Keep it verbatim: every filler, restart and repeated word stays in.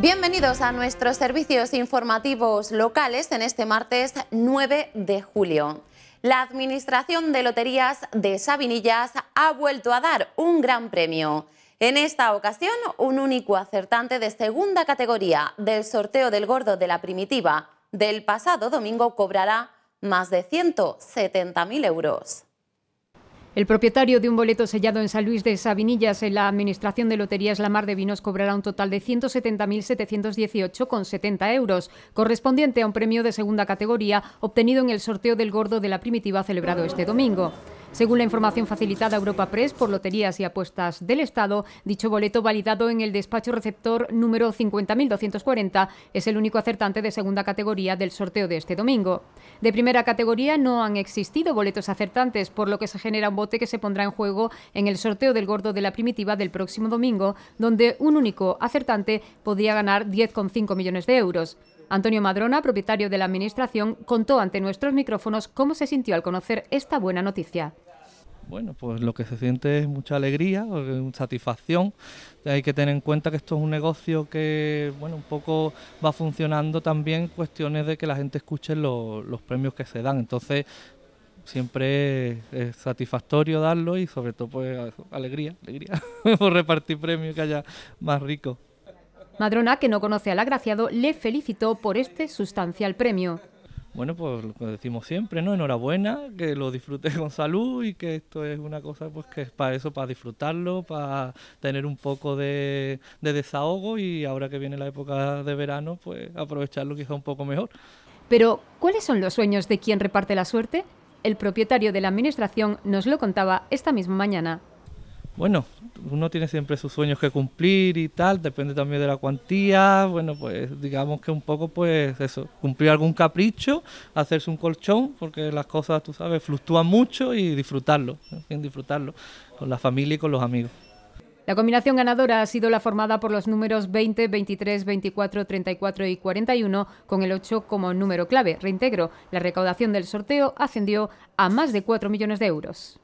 Bienvenidos a nuestros servicios informativos locales en este martes nueve de julio. La Administración de Loterías de Sabinillas ha vuelto a dar un gran premio. En esta ocasión, un único acertante de segunda categoría del sorteo del Gordo de la Primitiva del pasado domingo cobrará más de ciento setenta mil euros. El propietario de un boleto sellado en San Luis de Sabinillas en la Administración de Loterías La Mar de Vinos cobrará un total de ciento setenta mil setecientos dieciocho con setenta euros, correspondiente a un premio de segunda categoría obtenido en el sorteo del Gordo de la Primitiva celebrado este domingo. Según la información facilitada a Europa Press por Loterías y Apuestas del Estado, dicho boleto validado en el despacho receptor número cincuenta mil doscientos cuarenta es el único acertante de segunda categoría del sorteo de este domingo. De primera categoría no han existido boletos acertantes, por lo que se genera un bote que se pondrá en juego en el sorteo del Gordo de la Primitiva del próximo domingo, donde un único acertante podría ganar diez coma cinco millones de euros. Antonio Madrona, propietario de la Administración, contó ante nuestros micrófonos cómo se sintió al conocer esta buena noticia. Bueno, pues lo que se siente es mucha alegría, satisfacción. Hay que tener en cuenta que esto es un negocio que, bueno, un poco va funcionando también cuestiones de que la gente escuche lo, los premios que se dan. Entonces, siempre es satisfactorio darlo y sobre todo, pues, alegría, alegría por repartir premios que haya más ricos. Madrona, que no conoce al agraciado, le felicitó por este sustancial premio. Bueno, pues lo que decimos siempre, ¿no? Enhorabuena, que lo disfrutes con salud y que esto es una cosa pues que es para eso, para disfrutarlo, para tener un poco de, de desahogo y ahora que viene la época de verano, pues aprovecharlo quizá un poco mejor. Pero, ¿cuáles son los sueños de quien reparte la suerte? El propietario de la Administración nos lo contaba esta misma mañana. Bueno, uno tiene siempre sus sueños que cumplir y tal, depende también de la cuantía, bueno, pues digamos que un poco, pues eso, cumplir algún capricho, hacerse un colchón, porque las cosas, tú sabes, fluctúan mucho y disfrutarlo, bien disfrutarlo, con la familia y con los amigos. La combinación ganadora ha sido la formada por los números veinte, veintitrés, veinticuatro, treinta y cuatro y cuarenta y uno, con el ocho como número clave, reintegro. La recaudación del sorteo ascendió a más de cuatro millones de euros.